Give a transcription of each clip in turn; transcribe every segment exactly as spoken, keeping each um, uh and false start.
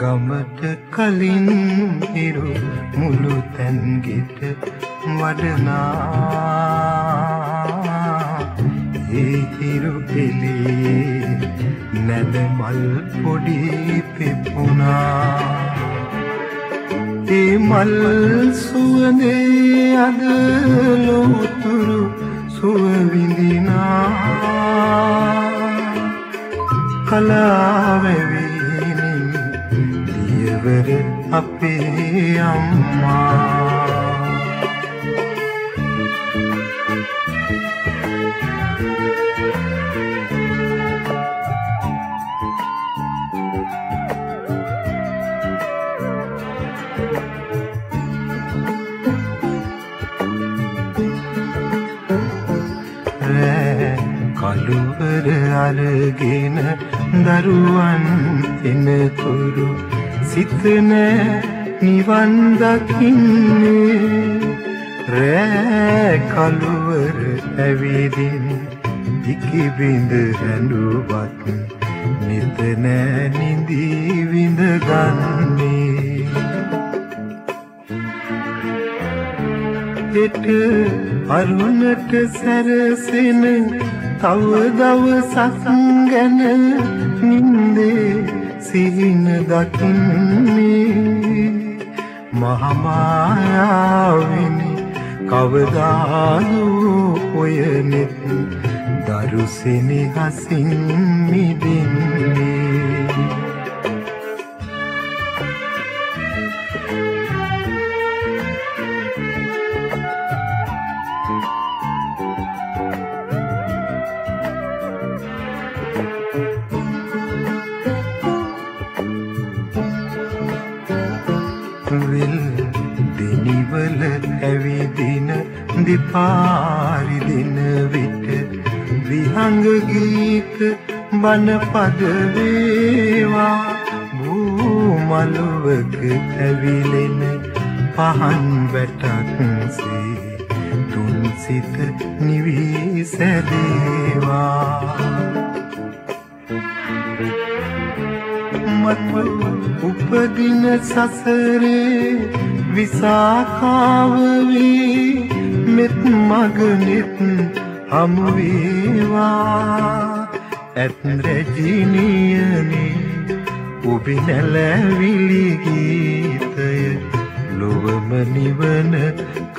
ගමට කලින් හිරු මුළු තන්ගෙට වඩනා ඒ හිරු පිළි නැද මල් පොඩි පිපුණා ඒ මල් සුවඳේ අද ලෝතුරු සුව විඳිනා කලාවෙවි दियवर अपे अम्मा කළුවර අරගෙන දරුවන් එනතුරු සිත නැ නිවන් දකින්නේ රෑ කළුවර ඇවිදින් දිකි බිඳ රැඳුවත් නිත නැ නිදි විඳ ගන්නේ හිත අරුණට සැරසෙන තව දවසක් ගැන නින්දේ සිහින දකින්නේ මහමායාවිනි කවදාදු ඔයනෙත් දරුසිනි හසින් මිදින්නේ පාරි දින විට විහංග ගීත මන පද වේවා භූමලවක ඇවිලෙන පහන් වැටක්සේ තුන් සිත නිවි සැදේවා මත්ව උපදින සසරේ විසාකාව වේ මෙත් මගනෙත් හමුවේවා ඇත් රැජිනියනි උබිනැලැවිලි ගීතය ලොවම නිවන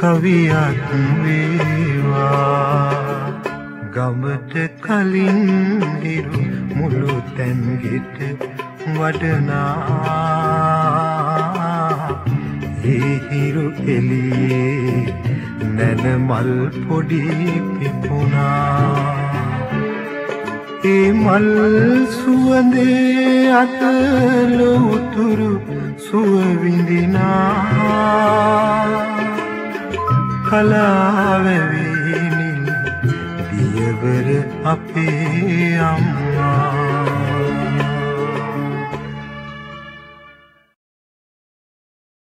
කවියක් වේවා ගමට කලින් හිරු මුළු තැන්ගෙට වඩනා ඒ හිරු එළියේ नैन मल पोड़ी पिपुना ए मल सुवंदे अतलो तुरु सुविंदिना कलावेनी दियवर अपे अम्मा।